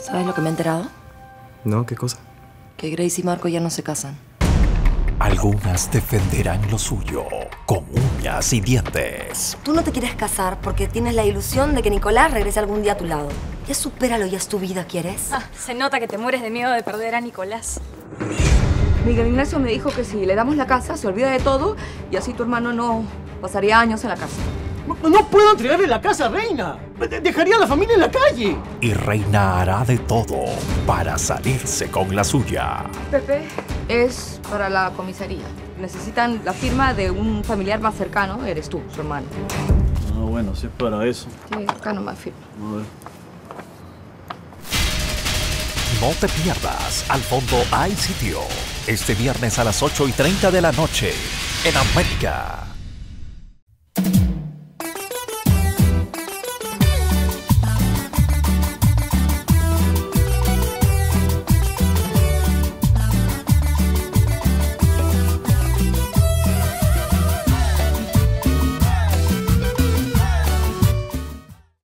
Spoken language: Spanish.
¿Sabes lo que me he enterado? No, ¿qué cosa? Que Grace y Marco ya no se casan. Algunas defenderán lo suyo con uñas y dientes. Tú no te quieres casar porque tienes la ilusión de que Nicolás regrese algún día a tu lado. Ya supéralo, ya es tu vida, ¿quieres? Ah, se nota que te mueres de miedo de perder a Nicolás. Miguel Ignacio me dijo que si le damos la casa, se olvida de todo y así tu hermano no pasaría años en la casa. ¡No puedo entregarle la casa a Reina! ¡Dejaría a la familia en la calle! Y Reina hará de todo para salirse con la suya. Pepe es para la comisaría. Necesitan la firma de un familiar más cercano. Eres tú, su hermano. Ah, bueno, si es para eso. Sí, acá nomás firma. A ver. No te pierdas. Al fondo hay sitio. Este viernes a las 8:30 de la noche en América.